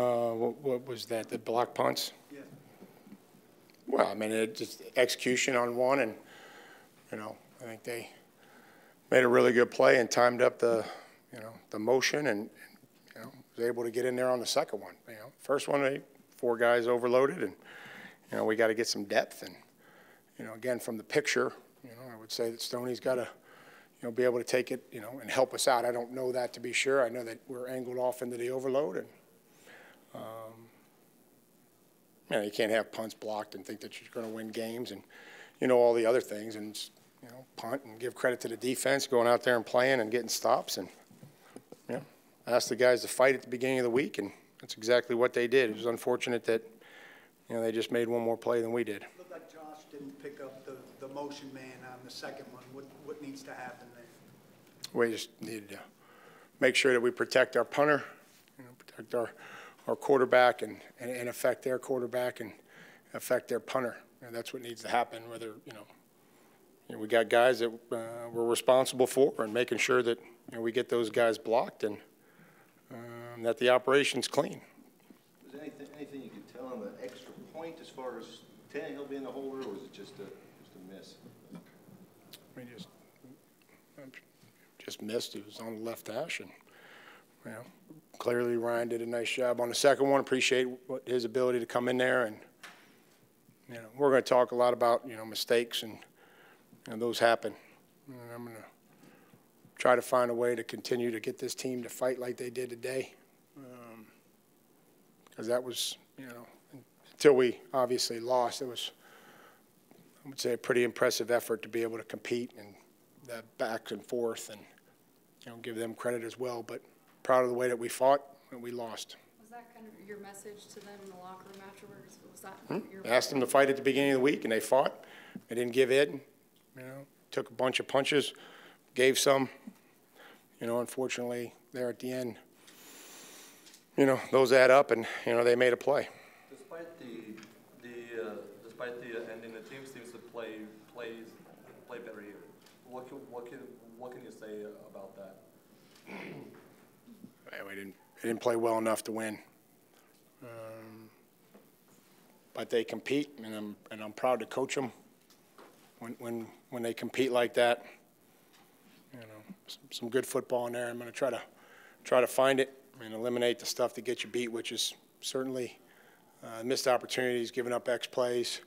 What was that, the block punts? Yeah. Well, I mean, it just execution on one, and, you know, I think they made a really good play and timed up the, you know, the motion and, you know, was able to get in there on the second one. You know, first one, they, four guys overloaded, and, you know, we got to get some depth. And, you know, again, from the picture, you know, I would say that Stoney's got to, you know, be able to take it, you know, and help us out. I don't know that to be sure. I know that we're angled off into the overload, and, you know, you can't have punts blocked and think that you're going to win games and, you know, all the other things. And, you know, punt and give credit to the defense, going out there and playing and getting stops. And, you know, I asked the guys to fight at the beginning of the week, and that's exactly what they did. It was unfortunate that, you know, they just made one more play than we did. It looked like Josh didn't pick up the motion man on the second one. What needs to happen there? We just needed to make sure that we protect our punter, you know, protect our quarterback and affect their quarterback and affect their punter. You know, that's what needs to happen, whether, you know we got guys that we're responsible for and making sure that, you know, we get those guys blocked and that the operation's clean. Is there anything you can tell on the extra point as far as Tannehill being the holder, or was it just a miss? I mean, just missed. It was on the left hash, and, you know, clearly Ryan did a nice job on the second one. Appreciate his ability to come in there, and, you know, we're going to talk a lot about, you know, mistakes, and, you know, those happen. And I'm going to try to find a way to continue to get this team to fight like they did today, because that was, you know, until we obviously lost, it was, I would say, a pretty impressive effort to be able to compete and that back and forth, and, you know, give them credit as well. But proud of the way that we fought and we lost. Was that kind of your message to them in the locker room afterwards? Was that your asked them to fight at the beginning of the week, and they fought. They didn't give in. You know, took a bunch of punches, gave some. You know, unfortunately, there at the end, you know, those add up, and, you know, they made a play. Despite the ending, the team seems to play better here. What can you say about that? They didn't play well enough to win, but they compete, and I'm proud to coach them when they compete like that. You know, some good football in there. I'm going to try to find it and eliminate the stuff that gets you beat, which is certainly missed opportunities, giving up X plays,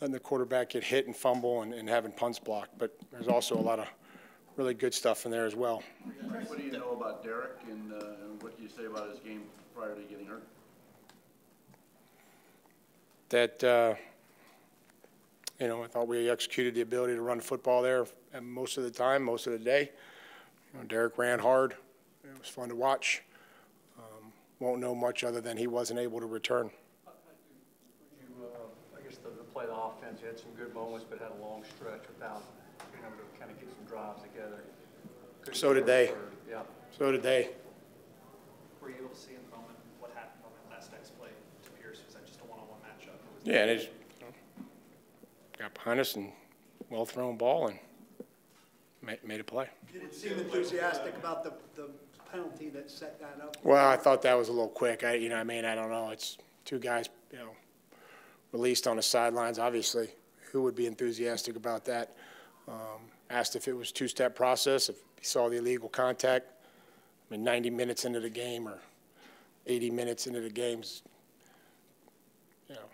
letting the quarterback get hit and fumble, and having punts blocked. But there's also a lot of really good stuff in there as well. What do you know about Derek, and what do you say about his game prior to getting hurt? That, you know, I thought we executed the ability to run football there most of the time, most of the day. You know, Derek ran hard. It was fun to watch. Won't know much other than he wasn't able to return. I guess the play the offense, you had some good moments, but had a long stretch without being able to kind of get some drives together. So did they. Yeah. So did they. Were you able to see in the moment what happened on that last next play to Pierce? Was that just a one-on-one matchup? Or was yeah, it just, you know, got behind us and well-thrown ball and made a play. You didn't seem enthusiastic about the penalty that set that up. Well, I thought that was a little quick. You know, I mean, I don't know. It's two guys, you know, released on the sidelines. Obviously, who would be enthusiastic about that? Asked if it was a two-step process, if he saw the illegal contact. I mean, 90 minutes into the game or 80 minutes into the game's, you know,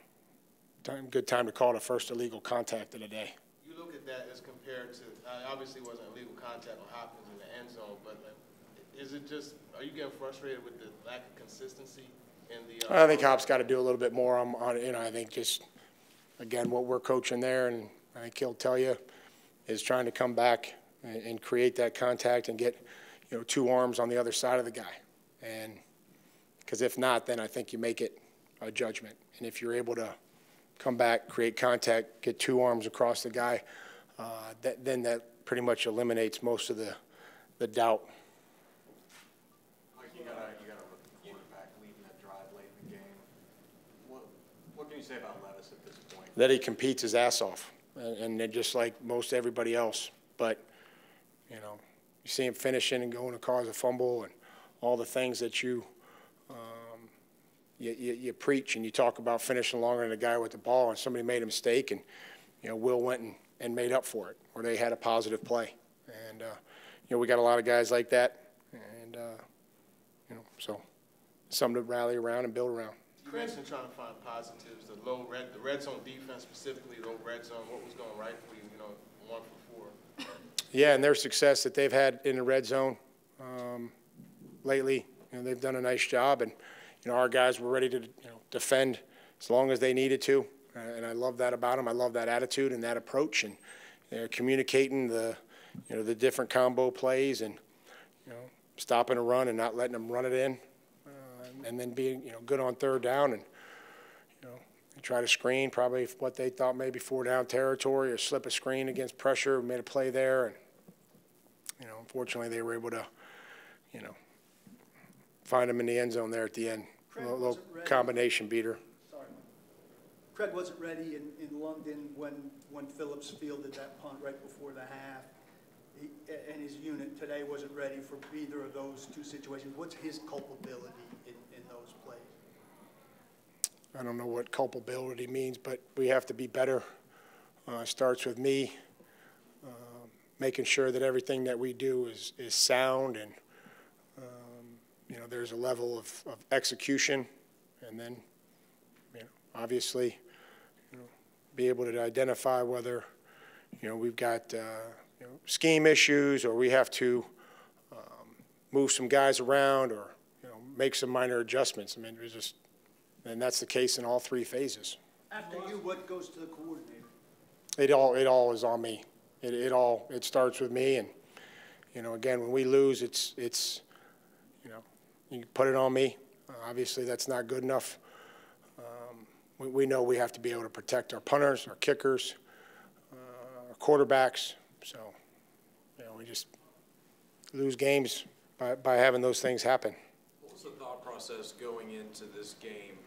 good time to call the first illegal contact of the day. You look at that as compared to, obviously it wasn't illegal contact on Hopkins in the end zone, but is it just, are you getting frustrated with the lack of consistency in the I think Hop's got to do a little bit more on, you know, I think just, again, what we're coaching there, and I think he'll tell you, is trying to come back and create that contact and get, you know, two arms on the other side of the guy. And because if not, then I think you make it a judgment. And if you're able to come back, create contact, get two arms across the guy, then that pretty much eliminates most of the doubt. Mike, you got a rookie quarterback leading that drive late in the game. What can you say about Levis at this point? That he competes his ass off. And they're just like most everybody else. But, you know, you see him finishing and going to cause a fumble and all the things that you, you preach and you talk about finishing longer than a guy with the ball, and somebody made a mistake, and you know, Will went and made up for it, or they had a positive play. And you know, we got a lot of guys like that, and you know, so something to rally around and build around. You mentioned trying to find positives, the red zone defense specifically, low red zone. What was going right for you? You know, 1 for 4. Yeah, and their success that they've had in the red zone lately. You know, they've done a nice job, and you know, our guys were ready to, you know, defend as long as they needed to. And I love that about them. I love that attitude and that approach, and they're communicating the, you know, the different combo plays, and you know, stopping a run and not letting them run it in, and then being, you know, good on third down, and you know, try to screen probably what they thought maybe 4-down territory, or slip a screen against pressure, made a play there, and you know, unfortunately they were able to, you know, find him in the end zone there at the end. Craig, a little combination beater. Sorry. Craig wasn't ready in London when Phillips fielded that punt right before the half. He, and his unit today wasn't ready for either of those two situations. What's his culpability in those plays? I don't know what culpability means, but we have to be better. It starts with me, making sure that everything that we do is sound, and you know, there's a level of execution, and then, you know, obviously, you know, be able to identify whether, you know, we've got you know, scheme issues, or we have to move some guys around, or you know, make some minor adjustments. I mean, it's just, and that's the case in all three phases. After you, what goes to the coordinator? It all is on me. It starts with me, and you know, again, when we lose, it's you know. You put it on me. Obviously, that's not good enough. We know we have to be able to protect our punters, our kickers, our quarterbacks. So, you know, we just lose games by having those things happen. What was the thought process going into this game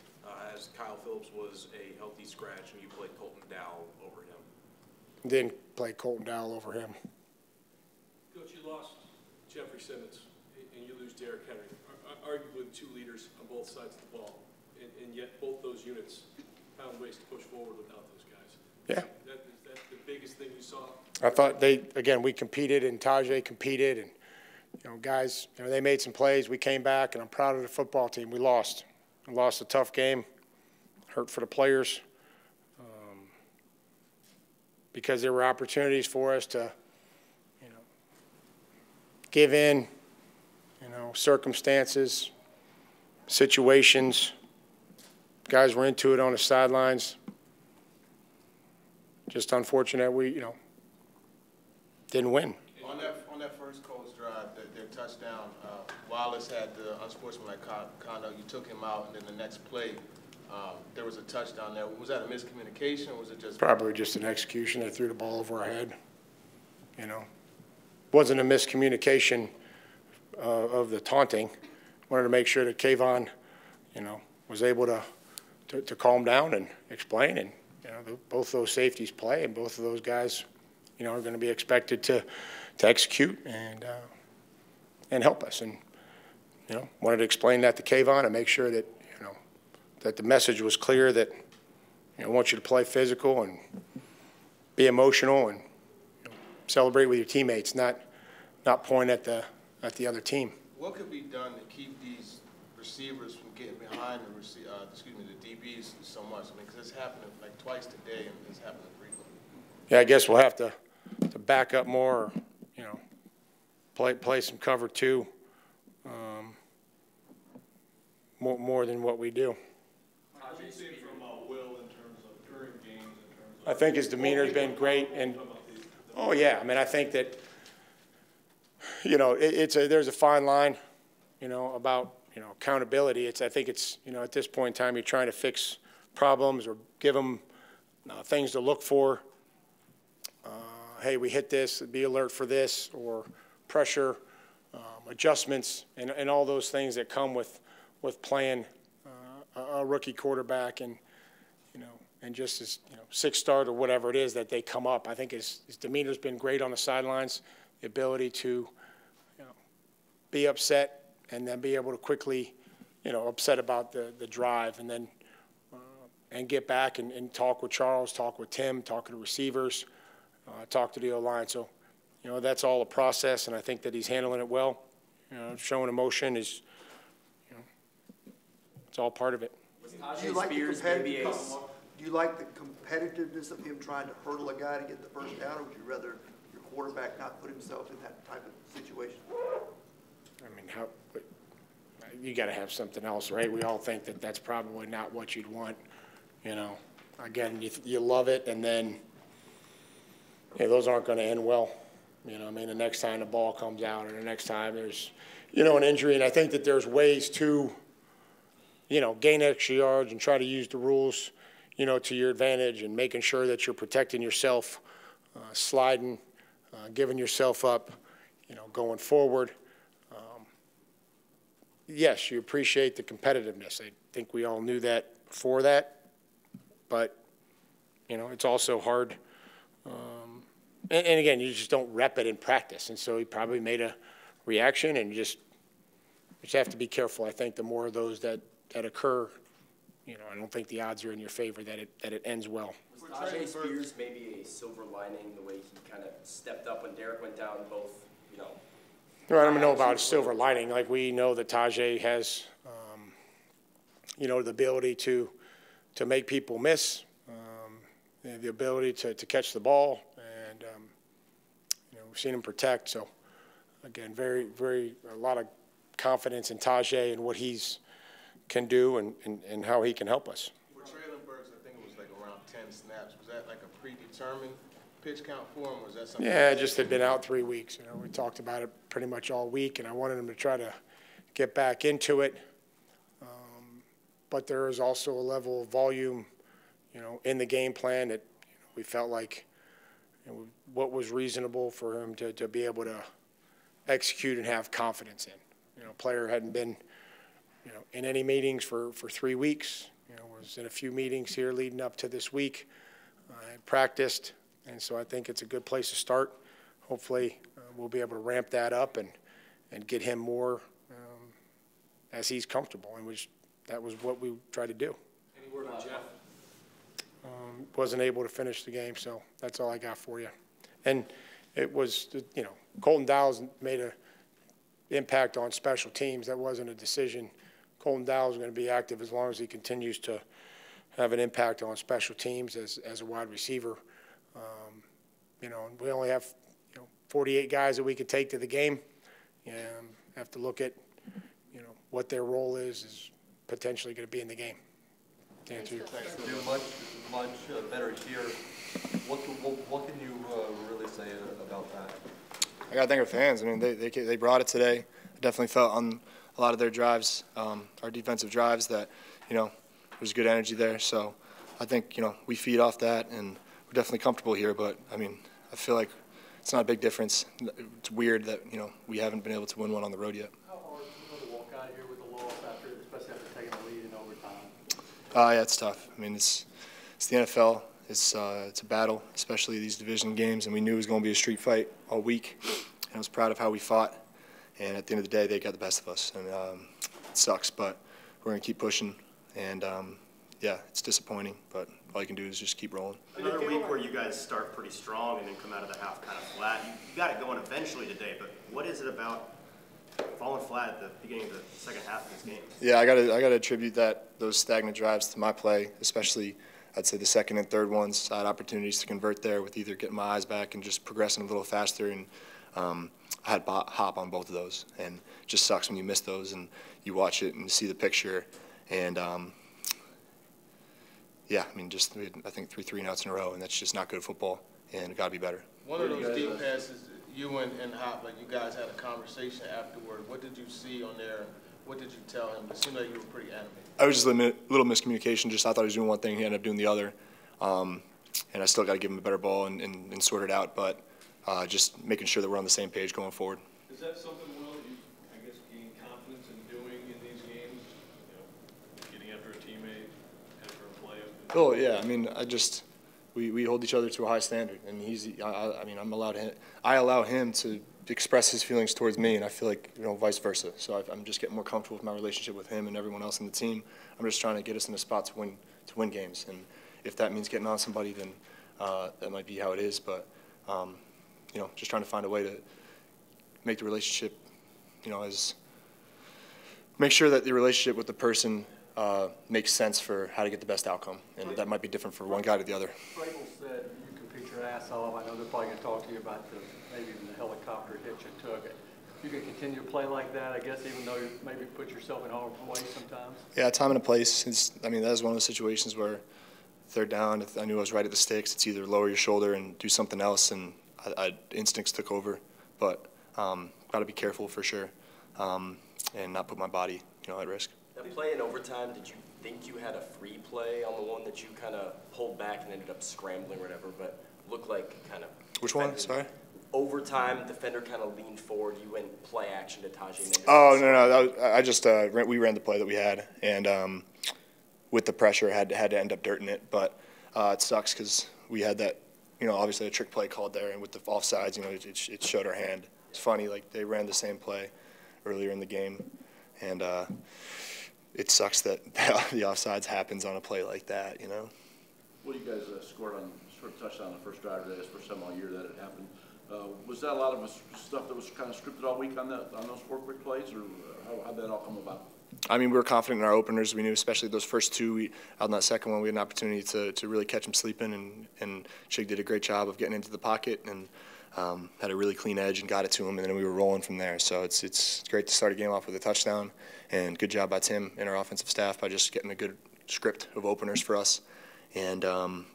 as Kyle Phillips was a healthy scratch and you played Colton Dowell over him? Didn't play Colton Dowell over him. Coach, you lost Jeffrey Simmons and you lose Derek Henry. Arguably two leaders on both sides of the ball, and yet both those units found ways to push forward without those guys. Yeah. Is that the biggest thing you saw? I thought we competed, and Tajay competed, and you know, guys, you know, they made some plays. We came back, and I'm proud of the football team. We lost. We lost a tough game. Hurt for the players because there were opportunities for us to, you know, give in. You know, circumstances, situations, guys were into it on the sidelines. Just unfortunate we, you know, didn't win. On that first Colts drive, their touchdown, Wallace had the unsportsmanlike conduct. You took him out, and then the next play, there was a touchdown there. Was that a miscommunication, or was it just? Probably just an execution. They threw the ball over our head, you know. Wasn't a miscommunication. Of the taunting, wanted to make sure that Kayvon, you know, was able to calm down and explain, and you know, both those safeties play, and both of those guys, you know, are going to be expected to execute and help us, and you know, wanted to explain that to Kayvon and make sure that, you know, that the message was clear that, you know, I want you to play physical and be emotional and, you know, celebrate with your teammates, not point at the other team. What could be done to keep these receivers from getting behind the DBs so much? I mean, because it's happening like twice today, and it's happening frequently. Yeah, I guess we'll have to back up more, or, you know, play some cover 2 more than what we do. How do you see from Will in terms of during games? I think his demeanor's been great, and oh yeah, I mean, I think that, you know, there's a fine line, you know, about, you know, accountability. I think it's, you know, at this point in time, you're trying to fix problems or give them things to look for. Hey, we hit this, be alert for this, or pressure, adjustments, and all those things that come with playing a rookie quarterback, and, you know, and just as, you know, 6-star or whatever it is that they come up. I think his demeanor's been great on the sidelines. The ability to, you know, be upset and then be able to quickly, you know, upset about the drive, and then and get back and talk with Charles, talk with Tim, talk to the receivers, talk to the O-line. So, you know, that's all a process, and I think that he's handling it well. You know, showing emotion is, you know, it's all part of it. Do you like the competitiveness of him trying to hurdle a guy to get the first down, or would you rather your quarterback not put himself in that type of situation? I mean, how you got to have something else, right? We all think that that's probably not what you'd want. You know, again, you love it, and then hey, those aren't going to end well. You know, I mean, the next time the ball comes out, or the next time there's, you know, an injury, and I think that there's ways to, you know, gain extra yards and try to use the rules, you know, to your advantage, and making sure that you're protecting yourself, sliding, giving yourself up, you know, going forward. Yes, you appreciate the competitiveness. I think we all knew that before that, but, you know, it's also hard. And again, you just don't rep it in practice, and so he probably made a reaction, and you just have to be careful. I think the more of those that occur, you know, I don't think the odds are in your favor that it ends well. Was Tajay Spears maybe a silver lining the way he kind of stepped up when Derek went down, both, you know? No, I don't know about a silver lining. Like, we know that Tajay has, you know, the ability to make people miss, the ability to catch the ball, and, you know, we've seen him protect. So, again, very, very, a lot of confidence in Tajay and what he's can do and how he can help us. For Traylon Burks, I think it was like around 10 snaps. Was that like a predetermined pitch count for him? Or was that something? Yeah, it just had been out 3 weeks. You know, we talked about it pretty much all week, and I wanted him to try to get back into it. But there is also a level of volume, you know, in the game plan that, you know, we felt like, you know, what was reasonable for him to be able to execute and have confidence in. You know, player hadn't been, you know, in any meetings for 3 weeks. You know, was in a few meetings here leading up to this week. I practiced, and so I think it's a good place to start. Hopefully, we'll be able to ramp that up and get him more as he's comfortable, and that was what we tried to do. Any word on Jeff? Wasn't able to finish the game, so that's all I got for you. And it was, you know, Colton Dowell's made a impact on special teams. That wasn't a decision. Colton Dowell is going to be active as long as he continues to have an impact on special teams as a wide receiver. You know, we only have, you know, 48 guys that we could take to the game, and have to look at, you know, what their role is potentially going to be in the game. To answer your question, much better here. What can you really say about that? I gotta thank our fans. I mean, they brought it today. I definitely felt on a lot of their drives, our defensive drives, that, you know, there was good energy there. So I think, you know, we feed off that, and we're definitely comfortable here. But I mean, I feel like it's not a big difference. It's weird that, you know, we haven't been able to win one on the road yet. How hard is it to walk out here with a loss after, especially after taking the lead in overtime? Yeah, it's tough. I mean, it's the NFL. It's a battle, especially these division games, and we knew it was going to be a street fight all week. And I was proud of how we fought. And at the end of the day, they got the best of us. And it sucks, but we're going to keep pushing. And, yeah, it's disappointing, but all you can do is just keep rolling. Another week where you guys start pretty strong and then come out of the half kind of flat. You got it going eventually today, but what is it about falling flat at the beginning of the second half of this game? Yeah, I got to attribute those stagnant drives to my play, especially – I'd say the second and third ones. I had opportunities to convert there with either getting my eyes back and just progressing a little faster, and I had hop on both of those. And it just sucks when you miss those and you watch it and see the picture. And, yeah, I mean, just we had, I think, 3 three-and-outs in a row, and that's just not good football, and it got to be better. One of those deep passes, you and Hop, like, you guys had a conversation afterward. What did you see on there? What did you tell him? It seemed like you were pretty animated. I was just a little miscommunication. Just I thought he was doing one thing, he ended up doing the other. And I still got to give him a better ball and sort it out. But just making sure that we're on the same page going forward. Is that something, Will, that you, I guess, gain confidence in doing in these games? You know, getting after a teammate, after a playoff? Oh, yeah. I mean, we hold each other to a high standard. And I mean, I allow him to express his feelings towards me, and I feel like, you know, vice versa. So I'm just getting more comfortable with my relationship with him and everyone else on the team. I'm just trying to get us in a spot to win games, and if that means getting on somebody, then that might be how it is. But you know, just trying to find a way to make the relationship, you know, as make sure that the relationship with the person makes sense for how to get the best outcome, and that might be different for one guy to the other. Vrabel said you can beat your ass off. I know they're probably going to talk to you about the, maybe even the helicopter hit you took. You can continue to play like that, I guess, even though you maybe put yourself in harm's way sometimes. Yeah, time and a place. It's, I mean, that was one of those situations where third down, if I knew I was right at the sticks, it's either lower your shoulder and do something else, and I instincts took over. But got to be careful for sure, and not put my body, you know, at risk. That play in overtime, did you think you had a free play on the one that you kind of pulled back and ended up scrambling or whatever, but looked like kind of... Which one? Sorry? Overtime, defender kind of leaned forward. You went play action to Tajay. Oh, no. That was, I just we ran the play that we had, and with the pressure, had to end up dirting it. But it sucks because we had that, you know, obviously a trick play called there, and with the offsides, you know, it showed our hand. It's funny, like they ran the same play earlier in the game, and it sucks that the offsides happens on a play like that, you know. Well, you guys scored a touchdown on the first drive today. It's the first time all year that it happened. Was that a lot of stuff that was kind of scripted all week on those four quick plays, or how did that all come about? I mean, we were confident in our openers. We knew, especially those first two. Out in that second one, we had an opportunity to really catch them sleeping, and Chig did a great job of getting into the pocket and had a really clean edge and got it to him, and then we were rolling from there. So it's great to start a game off with a touchdown, and good job by Tim and our offensive staff by just getting a good script of openers for us, and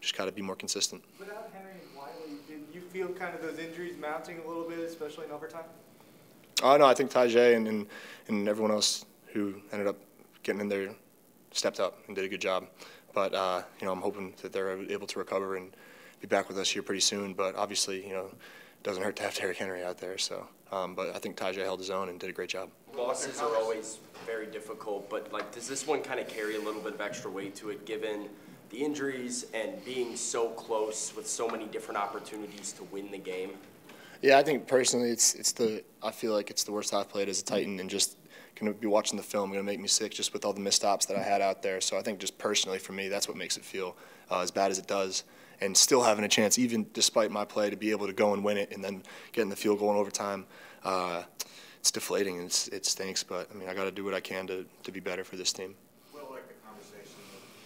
just got to be more consistent. Without Henry and Wiley, did you feel kind of those injuries mounting a little bit, especially in overtime? Oh, no, I think Tajay and everyone else who ended up getting in there stepped up and did a good job. But, you know, I'm hoping that they're able to recover and be back with us here pretty soon. But obviously, you know, it doesn't hurt to have Derek Henry out there. So, but I think Tajay held his own and did a great job. Losses are always very difficult, but, like, does this one kind of carry a little bit of extra weight to it given the injuries and being so close with so many different opportunities to win the game? Yeah, I think personally I feel like it's the worst I've played as a Titan, and just going to be watching the film going to make me sick just with all the misstops that I had out there. So I think just personally for me, that's what makes it feel as bad as it does, and still having a chance, even despite my play, to be able to go and win it, and then getting the field goal in overtime. It's deflating, and it stinks, but I mean, I got to do what I can to be better for this team. Will, like the conversation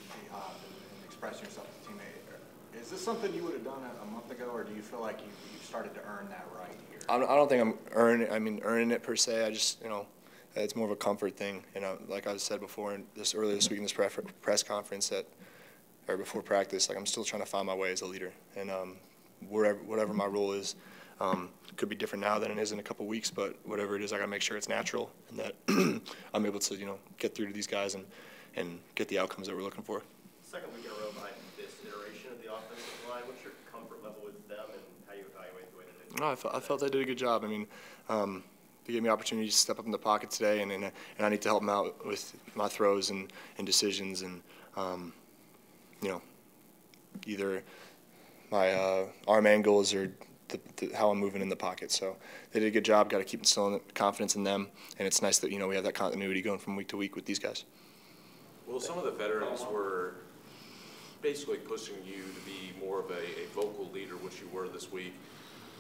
with T-Hop and expressing yourself as a teammate, is this something you would have done a month ago, or do you feel like you've started to earn that right here? I don't think I'm earning it per se. I just, you know, it's more of a comfort thing, and like I said before, earlier this week in this press conference, or before practice, like I'm still trying to find my way as a leader, and whatever my role is, could be different now than it is in a couple weeks. But whatever it is, I gotta make sure it's natural, and that I'm able to, you know, get through to these guys and get the outcomes that we're looking for. Second week in a row by this iteration of the offensive line, what's your comfort level with them, and how you evaluate the way that they? No, I felt I did a good job. I mean. They gave me opportunities to step up in the pocket today, and I need to help them out with my throws and decisions, and you know, either my arm angles or how I'm moving in the pocket. So they did a good job. Got to keep instilling confidence in them, and it's nice that, you know, we have that continuity going from week to week with these guys. Well, some of the veterans were basically pushing you to be more of a vocal leader, which you were this week.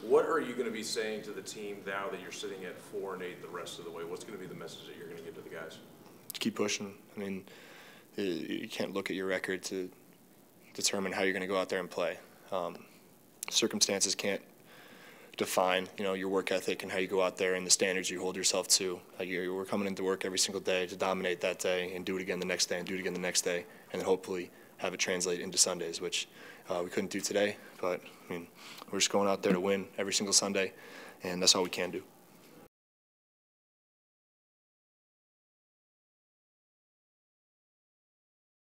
What are you going to be saying to the team now that you're sitting at 4-8 the rest of the way? What's going to be the message that you're going to give to the guys? Keep pushing. I mean, you can't look at your record to determine how you're going to go out there and play. Circumstances can't define, you know, your work ethic and how you go out there and the standards you hold yourself to. Like, we're coming into work every single day to dominate that day and do it again the next day and do it again the next day, and then hopefully have it translate into Sundays, which we couldn't do today. But I mean, we're just going out there to win every single Sunday, and that's all we can do.